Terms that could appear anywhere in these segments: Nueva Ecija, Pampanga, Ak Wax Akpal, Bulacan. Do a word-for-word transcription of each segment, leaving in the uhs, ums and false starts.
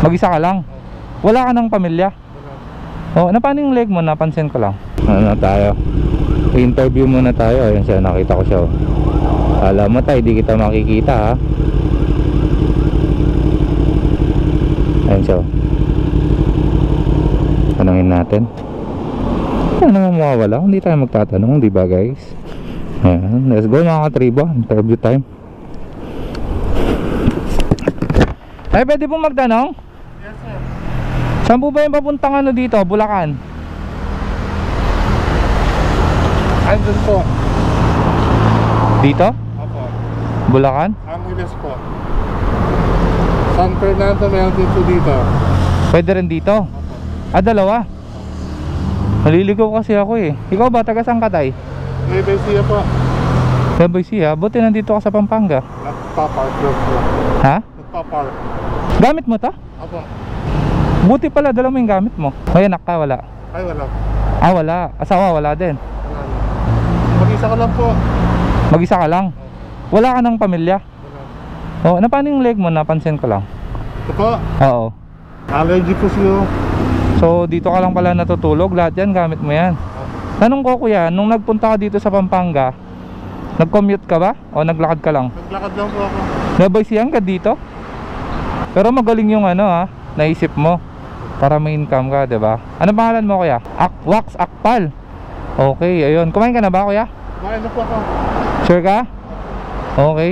Mag-isa ka lang? Wala ka ng pamilya? Oh, ano, paano yung leg mo? Napansin ko lang. Ano tayo? Interview muna tayo. Ayun siya, nakita ko siya. Alam mo tayo, di kita makikita ha. Ayun siya. Tanungin natin. Ano naman mawawala? Hindi tayo magtatanong, di ba guys? Ayan. Let's go mga katribo. Interview time. Ay, pwede pong magtanong? Yes sir. Saan po ba yung papuntang ano dito? Bulacan? Ay, dun po. Dito? Opo. Bulacan? Angeles po. San Fernando meron dito dito. Pwede rin dito? Opo. Ah, dalawa? Naliligaw kasi ako eh. Ikaw ba? Taga saan ka tay? Nueva Ecija po. Nueva Ecija? Buti nandito ka sa Pampanga. Nagpa-park lang po. Ha? Nagpa-park. Gamit mo to? Opo. Buti pala, dala mo yung gamit mo. May anak ka, wala? Ay, wala. Ah, wala. Asawa, wala din? Wala. Mag-isa ka lang po. Mag-isa ka lang? Okay. Wala ka ng pamilya? Wala. Oh, ano, paano yung leg mo? Napansin ko lang. Ito po? Oo. Allergy po siyo. So, dito ka lang pala natutulog. Lahat yan, gamit mo yan. Okay. Tanong ko kuya, nung nagpunta ka dito sa Pampanga, nag-commute ka ba? O naglakad ka lang? Naglakad lang po ako. Nabaysiyan ka dito? Pero magaling yung ano ha, naisip mo para may income ka, di ba? Ano pangalan mo kuya? Ak Wax Akpal. Okay, ayun. Kumain ka na ba kuya? Kumain na po ako. Sure ka? Okay.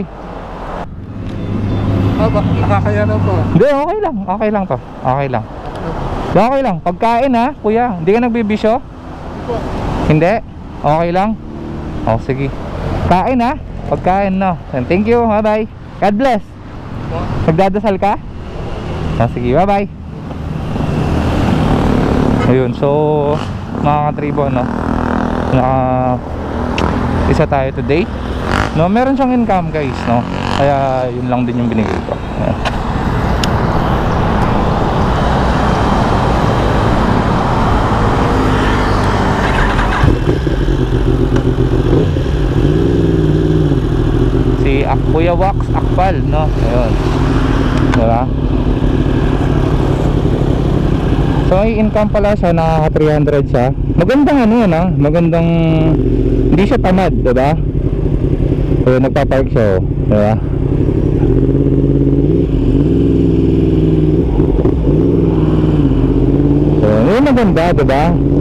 Ah, bak nakakaya na po. Hindi, okay lang. Okay lang to. Okay lang. Okay lang. Pagkain ha, kuya. Hindi ka nagbibisyo? Hindi po. Hindi? Okay lang? O, sige. Kain ha. Pagkain na. No. Thank you. Bye-bye. God bless. Magdadasal ka? Ah, sige, bye bye. Ayun, so mga katribo, no? Naka isa tayo today, no? Meron siyang income guys, no? Kaya yun lang din yung binigay ko. Ayan. Si Ak Kuya Wax Akpal, no? Ayun, diba? So ay income pala siya, nakaka three hundred siya. Magandang ano yun ha, magandang, hindi siya tamad, diba? So nagpa-park siya, diba? So yun maganda, diba?